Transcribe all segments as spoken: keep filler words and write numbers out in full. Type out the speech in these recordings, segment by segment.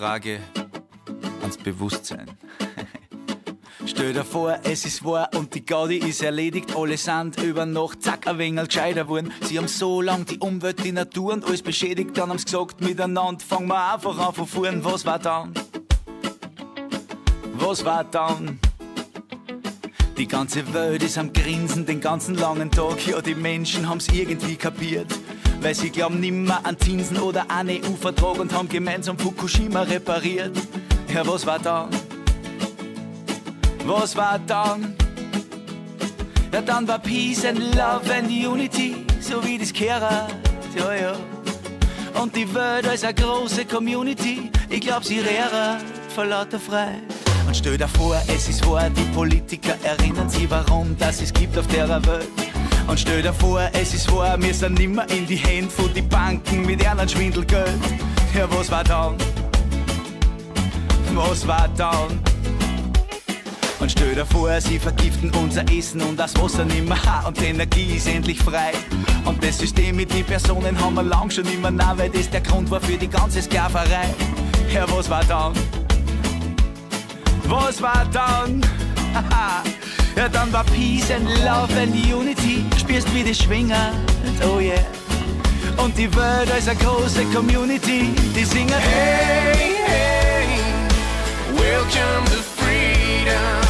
Frage ans Bewusstsein. Stell dir vor, es ist wahr und die Gaudi ist erledigt. Alle sind über Nacht, zack, ein wenig gescheiter wurden. Sie haben so lang die Umwelt, die Natur und alles beschädigt. Dann haben sie gesagt, miteinander fangen wir einfach an von vorn. Was war dann? Was war dann? Die ganze Welt ist am Grinsen den ganzen langen Tag. Ja, die Menschen haben's irgendwie kapiert, weil sie glauben nimmer an Zinsen oder an E U-Vertrag und haben gemeinsam Fukushima repariert. Ja, was war dann? Was war dann? Ja, dann war Peace and Love and Unity, so wie das gehört, ja, ja. Und die Welt als eine große Community, ich glaub, sie rehrt vor lauter Freiheit. Und stell dir vor, es ist wahr, die Politiker erinnern sie, warum das es gibt auf der Welt. Und stell dir vor, es ist wahr, wir sind nimmer in die Hände von die Banken mit einem Schwindelgeld. Ja, was war dann? Was war dann? Und stell dir vor, sie vergiften unser Essen und das Wasser nimmer, ha, und die Energie ist endlich frei. Und das System mit den Personen haben wir lang schon immer nah, weil das der Grund war für die ganze Sklaverei. Ja, was war dann? Was war dann? Ja, dann war Peace and Love and Unity. Spürst wie die Schwinger, oh yeah. Und die Welt als eine große Community, die singen. Hey, hey, welcome to freedom.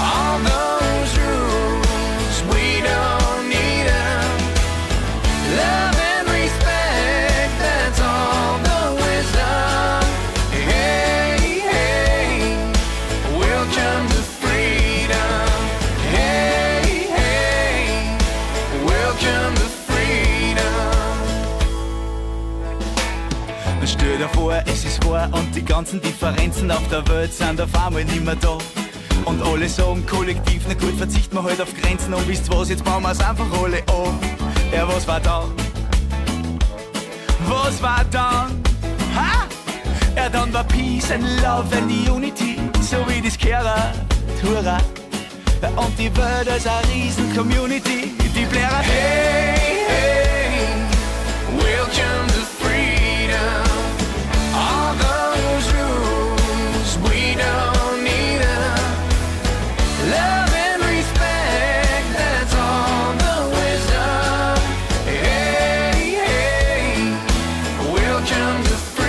All those rules, we don't need them. Love and respect, that's all the wisdom. Welcome to freedom. Hey, hey, welcome to freedom. Und stell dir vor, es ist wahr und die ganzen Differenzen auf der Welt sind auf einmal nimmer da. Und alle sagen kollektiv, na gut, verzichten wir halt auf Grenzen und wisst was, jetzt bauen wir's einfach alle an. Ja, was war dann? Was war dann? Ha! Ja, dann war Peace and Love and Unity, so wie das gehört, hurra. Und die Welt als eine riesen Community, die Blärer. Hey, hey, welcome to freedom. All those rules, we don't need them. Love and respect, that's all the wisdom. Hey, hey, welcome to freedom.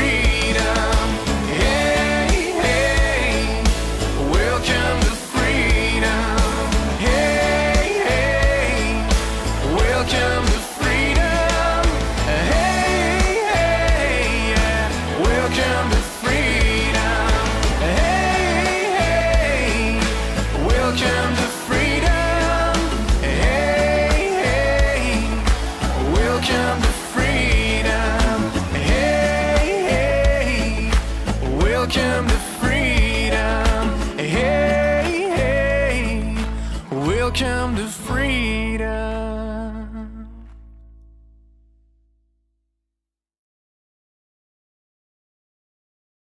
Welcome to freedom.